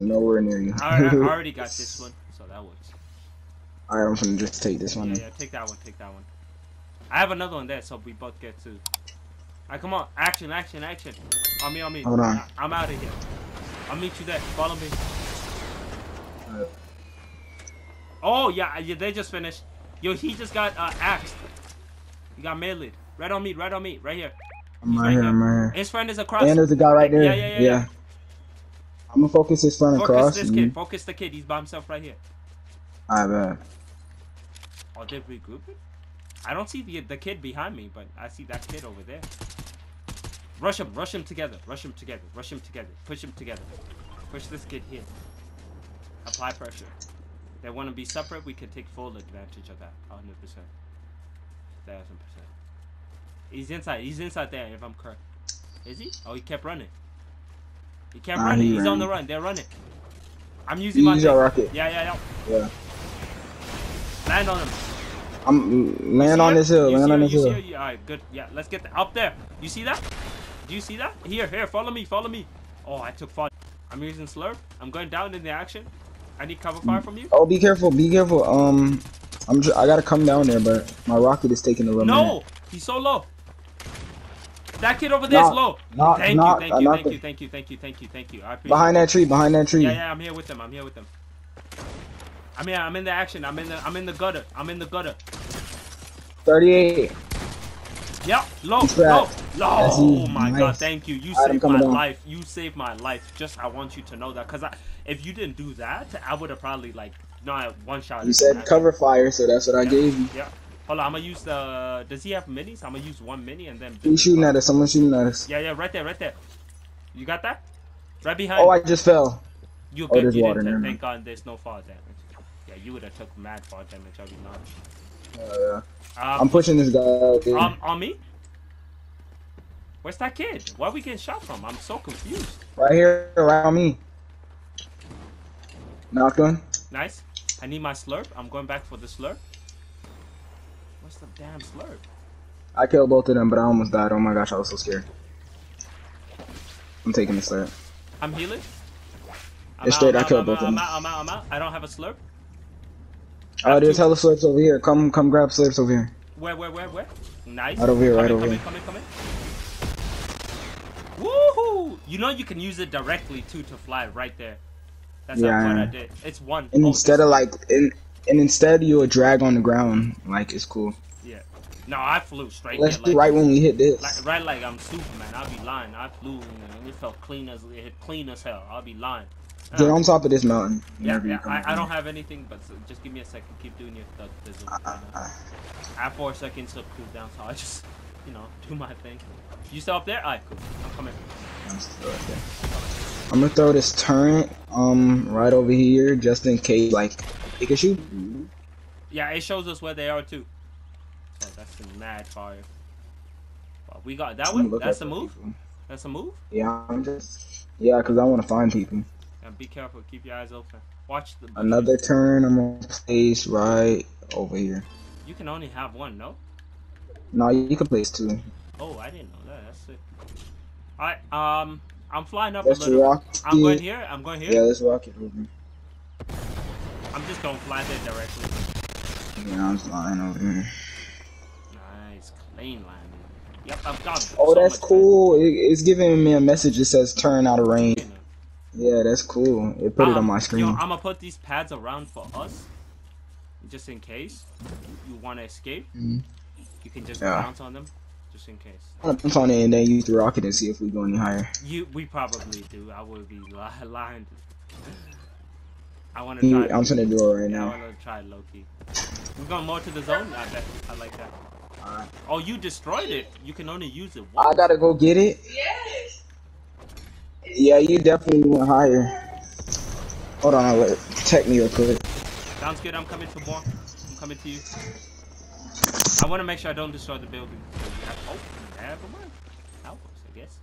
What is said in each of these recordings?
Nowhere near you. I already got this one, so that works. Alright, I'm gonna just take this one. Yeah, take that one, take that one. I have another one there, so we both get two. Alright, come on. Action, action, action. On me, on me. Hold on. I'm out of here. I'll meet you there. Follow me. Right. Oh, yeah, they just finished. Yo, he just got axed. He got melee. Right on me, right on me. Right here. I'm right here, I'm right here. His friend is across. And there's a guy right there. Yeah. I'm gonna focus his friend across. Focus this kid. Focus the kid. He's by himself right here. Alright, man. Oh, they're regrouping? I don't see the kid behind me, but I see that kid over there. Rush him. Rush him together. Rush him together. Rush him together. Push him together. Push this kid here. Apply pressure. They want to be separate. We can take full advantage of that. 100%. 1000%. He's inside. He's inside there, if I'm correct. Is he? Oh, he kept running. He kept running. He's on the run. They're running. I'm using my rocket. Yeah. Land on him. Land on this hill. Land on this hill. All right, good. Yeah, let's get up there. You see that? Do you see that? Here, here. Follow me. Follow me. Oh, I took fire. I'm using slurp. I'm going down in the action. I need cover fire from you. Oh, be careful. Be careful. I gotta come down there, but my rocket is taking the run. No, he's so low. That kid over there is low. Thank you. I appreciate Behind that tree. Yeah, I'm here with them. I'm in the action. I'm in the gutter. 38. Yep. Low. Oh my god. Thank you. You saved my life. You saved my life. Just I want you to know that, because if you didn't do that, I would have probably one shot. You said cover fire, so that's what I gave you. Yeah. Hold on, I'm gonna use the. Does he have minis? I'm gonna use one mini and then. Who's shooting at us? Someone's shooting at us. Yeah, right there. You got that? Right behind. Oh, I just fell. You good? There's water there. Thank God, there's no fall damage. Yeah, you would have took mad fall damage. I'll be not. I'm pushing this guy. Dude. On me. Where's that kid? Where are we getting shot from? I'm so confused. Right here, right on me. Knocked one. Nice. I need my slurp. I'm going back for the slurp. What's the damn slurp? I killed both of them, but I almost died. Oh my gosh, I was so scared. I'm taking the slurp. I'm healing. I killed both of them. I'm out. I don't have a slurp. Oh, there's hella slurps over here. Come grab slurps over here. Where? Nice. Right over here, come in. Woohoo! You know you can use it directly too to fly right there. That's what I did. It's one. And instead you'll drag on the ground, it's cool. Yeah. No, I flew straight. Let's do right when we hit this. Like I'm Superman. I'll be lying. I flew and it felt clean as hell. I'll be lying. Get on top of this mountain. Yeah. I don't have anything, but just give me a second. Keep doing your thug fizzle. I have 4 seconds to cool down, so I just, do my thing. You still up there? Alright, cool. I'm coming. I'm still up there. I'm gonna throw this turret right over here just in case it can shoot. Yeah, it shows us where they are too. Oh, that's a mad fire. Wow, we got that one. That's a move. People. That's a move. Yeah, cause I want to find people. Yeah, be careful. Keep your eyes open. Watch the. Another turn. I'm gonna place right over here. You can only have one, no? No, you can place two. Oh, I didn't know that. That's sick. Alright, I'm flying up a little. I'm going here. Yeah, let's rock it over here. I'm just gonna fly there directly. Yeah, I'm flying over here. Nice, clean landing. Yep, I've got. Oh, that's cool. It's giving me a message that says turn out of range. Yeah, that's cool. It put it on my screen. Yo, I'm gonna put these pads around for us, just in case you wanna escape. You can just bounce on them, just in case. I'm gonna bounce on it and then use the rocket and see if we go any higher. We probably do. I would be lying. I want to try. I'm gonna do it right now. I want to try Loki. We're going more to the zone. I bet. I like that. Alright. Oh, you destroyed it. You can only use it once. I gotta go get it. Yes. Yeah, you definitely went higher. Hold on, wait. Tech me real quick. Sounds good. I'm coming for more. I'm coming to you. I want to make sure I don't destroy the building. Oh, never mind. That works, I guess.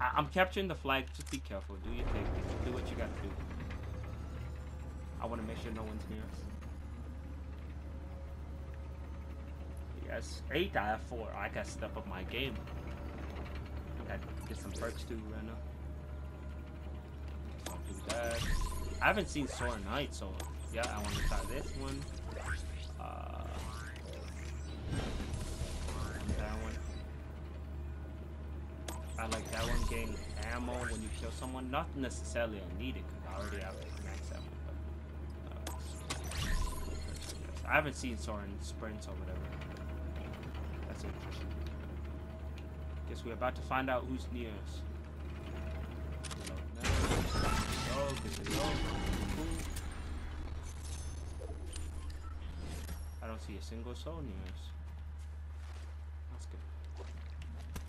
I'm capturing the flag. Just be careful. Do your thing. Do what you gotta do. I want to make sure no one's near us. Yes, 8, I have 4. I gotta step up my game. I gotta get some perks too right now. do that. I haven't seen Solar Knight, so yeah, I want to try this one. And that one. I like that one, getting ammo when you kill someone. Not necessarily I need it because I already have max ammo. But, I haven't seen Soren sprints or whatever. That's interesting. Guess we're about to find out who's near us. Oh, good to go. I don't see a single soul near us.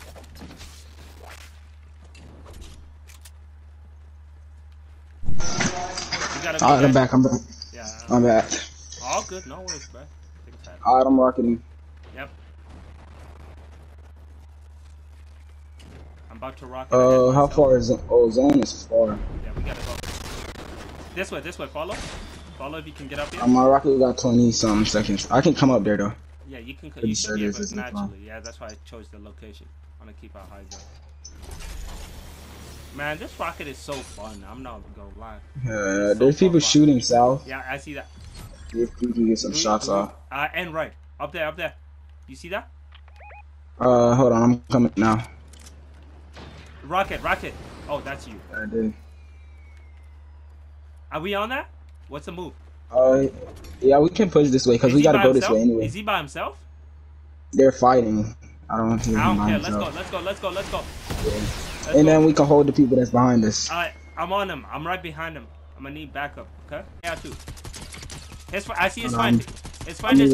That's good. Alright, I'm back. Yeah, I'm back. All good, no worries, bro. Alright, I'm rocking. Yep. I'm about to rock. How far is it? Oh, zone is far. Yeah, we gotta go. This way, follow. Follow if you can get up here. My rocket got 20-something seconds. I can come up there though. Yeah, you can. You should be able to naturally. Yeah, that's why I chose the location. I'm gonna keep our high zone. Man, this rocket is so fun. I'm not gonna lie. So there's people shooting south. Yeah, I see that. If we can get some shots off. And right. Up there, up there. You see that? Hold on. I'm coming now. Rocket, rocket. Oh, that's you. I did. Are we on that? What's the move? Yeah, we can push this way because we gotta go this way anyway. Is he by himself? They're fighting. I don't want to. I don't care. Let's go. Let's go. Let's go. Let's go. Yeah. And then we can hold the people that's behind us. Alright, I'm on him. I'm right behind him. I'm gonna need backup, okay? Yeah, too. I see his find. His find is,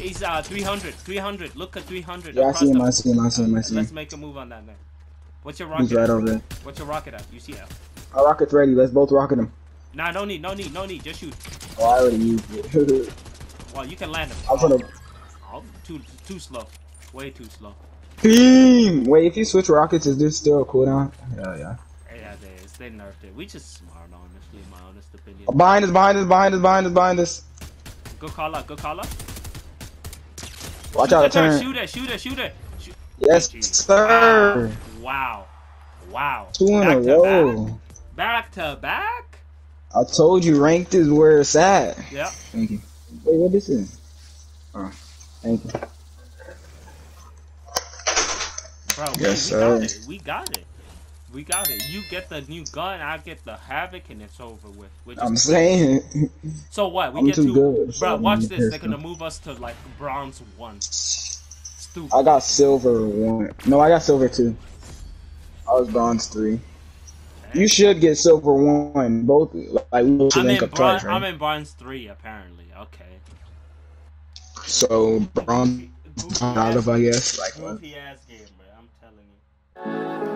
he's, 300. 300. Look at 300. Yeah, I see him. I see him. I see him. I see him. Let's make a move on that, man. What's your rocket? He's right over there. What's your rocket at? You see that? Our rocket's ready. Let's both rocket him. Nah, no need. No need. No need. Just shoot. Oh, I already used it. Well, you can land him. I'm gonna... Oh, too slow. Way too slow. Beam! Wait, if you switch rockets, is there still a cooldown? Yeah, yeah. Yeah, there is. They nerfed it. We just smart, honestly, in my honest opinion. Behind us, behind us, behind us, behind us, behind us. Good call out, good call out. Watch out, turn. Shoot it, shoot it, shoot it. Shoot. Yes, sir. Wow. Wow. 2 in a row. Back to back? I told you, ranked is where it's at. Yeah. Thank you. Wait, what this is? Oh, thank you. Bro, yes, we got it. We got it. You get the new gun, I get the Havoc, and it's over with. I'm saying. So what? We I'm get too good. Bro, watch this. They're gonna move us to like bronze 1. Stupid. I got silver 1. No, I got silver 2. I was bronze 3. Dang. You should get silver 1. Both. Like we should link up twice, right? I'm in bronze 3 apparently. Okay. So bronze. I guess. Like. Goofy ass game. Thank you.